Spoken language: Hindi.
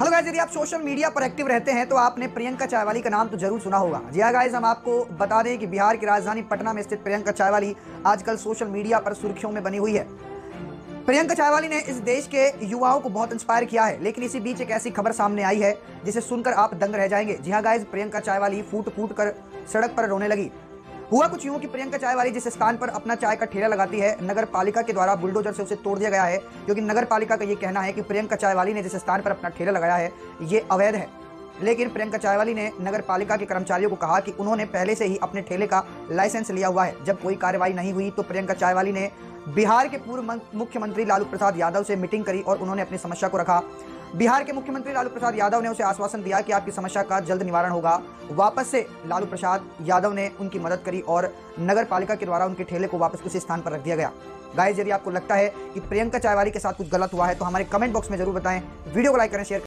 हेलो गाइस, यदि आप सोशल मीडिया पर एक्टिव रहते हैं तो आपने प्रियंका चायवाली का नाम तो जरूर सुना होगा। जी हाँ गाइस, हम आपको बता दें कि बिहार की राजधानी पटना में स्थित प्रियंका चायवाली आजकल सोशल मीडिया पर सुर्खियों में बनी हुई है। प्रियंका चायवाली ने इस देश के युवाओं को बहुत इंस्पायर किया है, लेकिन इसी बीच एक ऐसी खबर सामने आई है जिसे सुनकर आप दंग रह जाएंगे। जी हाँ गाइस, प्रियंका चायवाली फूट फूट कर सड़क पर रोने लगी। हुआ कुछ यूं कि प्रियंका चायवाली जिस स्थान पर अपना चाय का ठेला लगाती है, नगर पालिका के द्वारा बुलडोजर से उसे तोड़ दिया गया है, क्योंकि नगर पालिका का ये कहना है कि प्रियंका चायवाली ने जिस स्थान पर अपना ठेला लगाया है ये अवैध है। लेकिन प्रियंका चायवाली ने नगर पालिका के कर्मचारियों को कहा कि उन्होंने पहले से ही अपने ठेले का लाइसेंस लिया हुआ है। जब कोई कार्रवाई नहीं हुई तो प्रियंका चायवाली ने बिहार के पूर्व मुख्यमंत्री लालू प्रसाद यादव से मीटिंग करी और उन्होंने अपनी समस्या को रखा। बिहार के मुख्यमंत्री लालू प्रसाद यादव ने उसे आश्वासन दिया कि आपकी समस्या का जल्द निवारण होगा। वापस से लालू प्रसाद यादव ने उनकी मदद करी और नगर पालिका के द्वारा उनके ठेले को वापस उसी स्थान पर रख दिया गया। गाइस, यदि आपको लगता है कि प्रियंका चायवाली के साथ कुछ गलत हुआ है तो हमारे कमेंट बॉक्स में जरूर बताएं। वीडियो को लाइक करें, शेयर करें।